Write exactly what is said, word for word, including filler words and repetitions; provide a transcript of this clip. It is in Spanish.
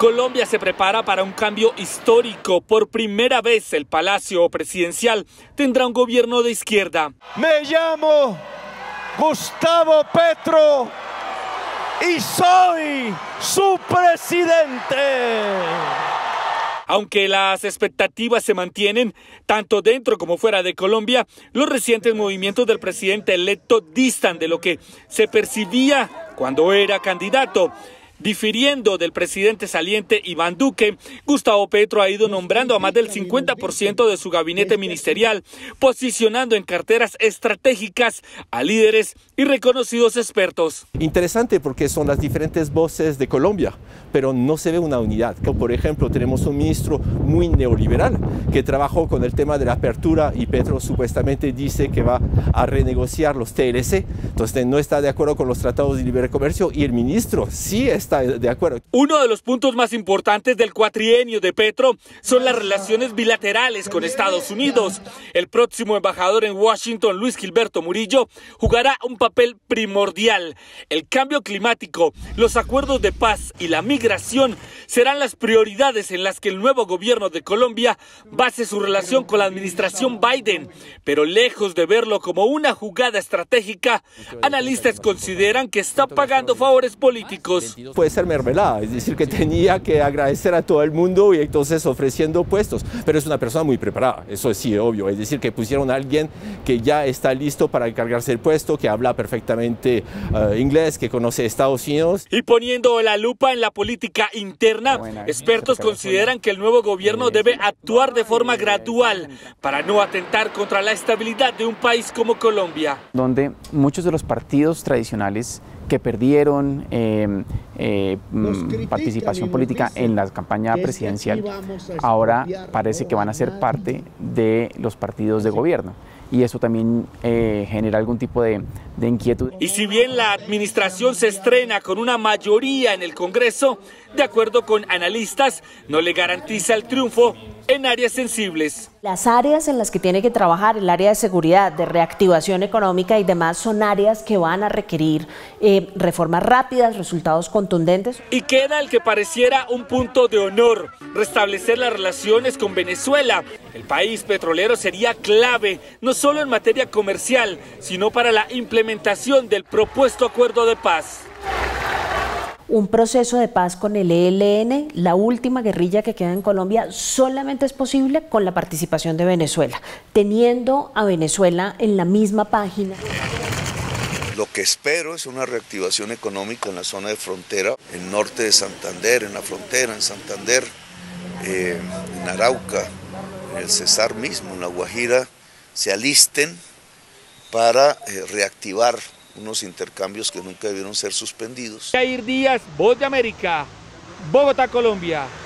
Colombia se prepara para un cambio histórico. Por primera vez el Palacio Presidencial tendrá un gobierno de izquierda. Me llamo Gustavo Petro y soy su presidente. Aunque las expectativas se mantienen, tanto dentro como fuera de Colombia, los recientes movimientos del presidente electo distan de lo que se percibía cuando era candidato. Difiriendo del presidente saliente Iván Duque, Gustavo Petro ha ido nombrando a más del cincuenta por ciento de su gabinete ministerial, posicionando en carteras estratégicas a líderes y reconocidos expertos. Interesante porque son las diferentes voces de Colombia, pero no se ve una unidad. Por ejemplo, tenemos un ministro muy neoliberal que trabajó con el tema de la apertura y Petro supuestamente dice que va a renegociar los T L C, entonces no está de acuerdo con los tratados de libre comercio y el ministro sí está de acuerdo. Uno de los puntos más importantes del cuatrienio de Petro son las relaciones bilaterales con Estados Unidos. El próximo embajador en Washington, Luis Gilberto Murillo, jugará un papel primordial. El cambio climático, los acuerdos de paz y la migración serán las prioridades en las que el nuevo gobierno de Colombia base su relación con la administración Biden. Pero lejos de verlo como una jugada estratégica, analistas consideran que está pagando favores políticos. Puede ser mermelada, es decir, que tenía que agradecer a todo el mundo y entonces ofreciendo puestos, pero es una persona muy preparada, eso sí, obvio, es decir, que pusieron a alguien que ya está listo para encargarse el puesto, que habla perfectamente uh, inglés, que conoce Estados Unidos. Y poniendo la lupa en la política interna, expertos consideran que el nuevo gobierno debe actuar de forma gradual para no atentar contra la estabilidad de un país como Colombia. Donde muchos de los partidos tradicionales que perdieron eh, eh, participación política en la campaña presidencial, ahora parece que van a ser parte de los partidos de gobierno. Y eso también eh, genera algún tipo de, de inquietud. Y si bien la administración se estrena con una mayoría en el Congreso, de acuerdo con analistas, no le garantiza el triunfo en áreas sensibles. Las áreas en las que tiene que trabajar, el área de seguridad, de reactivación económica y demás, son áreas que van a requerir eh, reformas rápidas, resultados contundentes. Y queda el que pareciera un punto de honor, restablecer las relaciones con Venezuela. El país petrolero sería clave, no solo en materia comercial, sino para la implementación del propuesto acuerdo de paz. Un proceso de paz con el E L N, la última guerrilla que queda en Colombia, solamente es posible con la participación de Venezuela, teniendo a Venezuela en la misma página. Lo que espero es una reactivación económica en la zona de frontera, en el norte de Santander, en la frontera, en Santander, eh, en Arauca, en el Cesar mismo, en La Guajira, se alisten para eh, reactivar unos intercambios que nunca debieron ser suspendidos. Caír Díaz, Voz de América, Bogotá, Colombia.